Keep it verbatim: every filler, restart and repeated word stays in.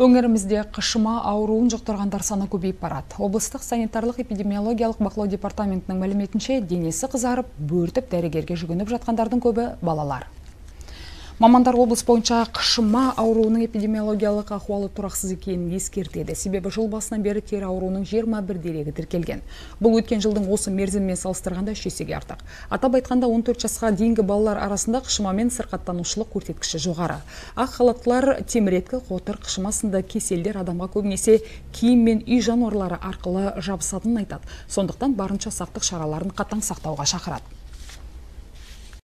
Өңірімізде қышыма ауруын жұқтырғандар саны көбейіп барады. Облыстық санитарлық-эпидемиологиялық бақылау департаментінің мәліметінше денесі қызарып, бөртіп дәрігерге жүгініп жатқандардың көбі балалар. Мамандар облыс бойынша қышыма ауруының эпидемиологиялық ахуалы тұрақсыз екенін ескертеді. Себебі жыл басынан бері тері ауруының жиырма бір дерегі тіркелген. Бұл өткен жылдың осы мерзіммен салыстырғанда үш есеге артық. Атап айтқанда он төрт жасқа дейінгі балалар арасында қышымамен сырқаттанушылық көрсеткіші жоғары. Ақ халаттылар, теміреткі, қотыр қышымасында кеселдер адамға көбінесе киім мен үй жануарлары арқылы жабысатынын айтады. Сондықтан барынша сақтық шараларын қатаң сақтауға шақырады.